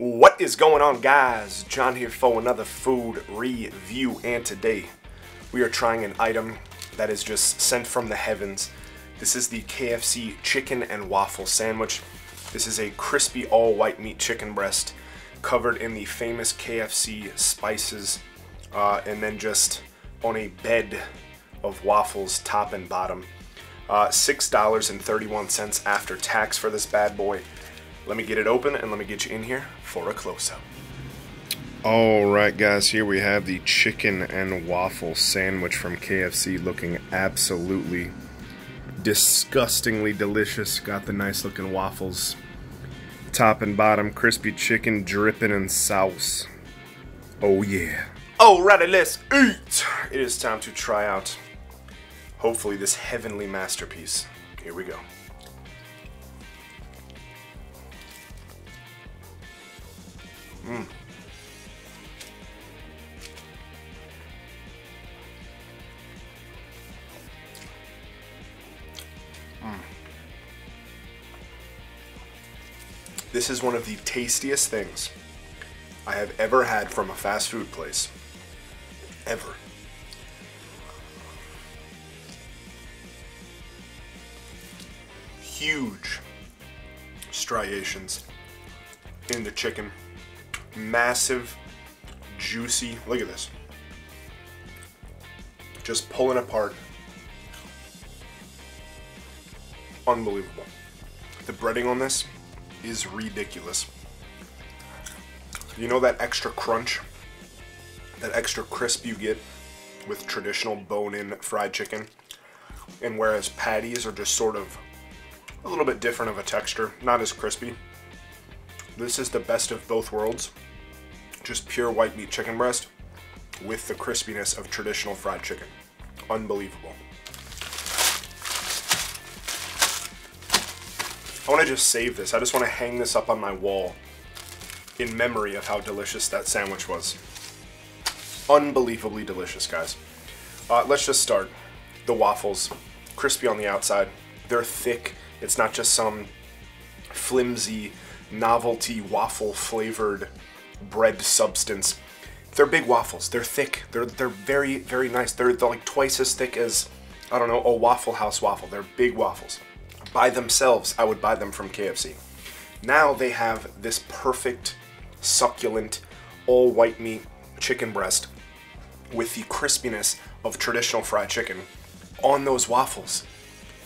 What is going on, guys? John here for another food review, and today we are trying an item that is just sent from the heavens. This is the KFC chicken and waffle sandwich. This is a crispy all-white meat chicken breast covered in the famous KFC spices and then just on a bed of waffles top and bottom. $6.31 after tax for this bad boy. Let me get it open and let me get you in here for a close-up. Alright guys, here we have the chicken and waffle sandwich from KFC, looking absolutely disgustingly delicious. Got the nice looking waffles top and bottom, crispy chicken dripping in sauce. Oh yeah. Alrighty, let's eat. It is time to try out, hopefully, this heavenly masterpiece. Here we go. This is one of the tastiest things I have ever had from a fast food place. Ever. Huge striations in the chicken. Massive, juicy, look at this, just pulling apart. Unbelievable. The breading on this is ridiculous. You know that extra crunch, that extra crisp you get with traditional bone-in fried chicken, and whereas patties are just sort of a little bit different of a texture, not as crispy. This is the best of both worlds, just pure white meat chicken breast with the crispiness of traditional fried chicken. Unbelievable. I want to just save this. I just want to hang this up on my wall in memory of how delicious that sandwich was. Unbelievably delicious, guys. Let's just start. The waffles, crispy on the outside. They're thick. It's not just some flimsy novelty waffle flavored bread substance. They're big waffles. They're thick. They're very, very nice. They're like twice as thick as, I don't know, a Waffle House waffle. They're big waffles. By themselves, I would buy them from KFC. Now they have this perfect, succulent, all white meat chicken breast with the crispiness of traditional fried chicken on those waffles.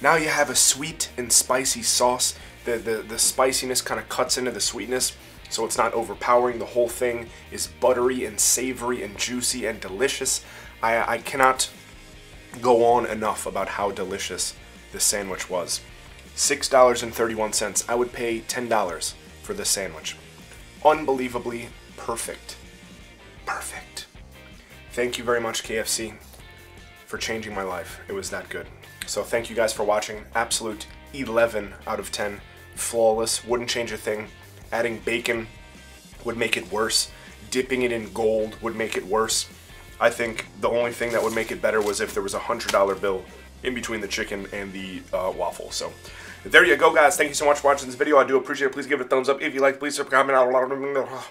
Now you have a sweet and spicy sauce. The spiciness kind of cuts into the sweetness, so it's not overpowering. The whole thing is buttery and savory and juicy and delicious. I cannot go on enough about how delicious this sandwich was. $6.31. I would pay $10 for this sandwich. Unbelievably perfect. Perfect. Thank you very much, KFC, for changing my life. It was that good. So thank you guys for watching. Absolute 11 out of 10. Flawless. Wouldn't change a thing. Adding bacon would make it worse. Dipping it in gold would make it worse. I think the only thing that would make it better was if there was a $100 bill in between the chicken and the waffle. So there you go, guys. Thank you so much for watching this video. I do appreciate it. Please give it a thumbs up if you like. Please subscribe.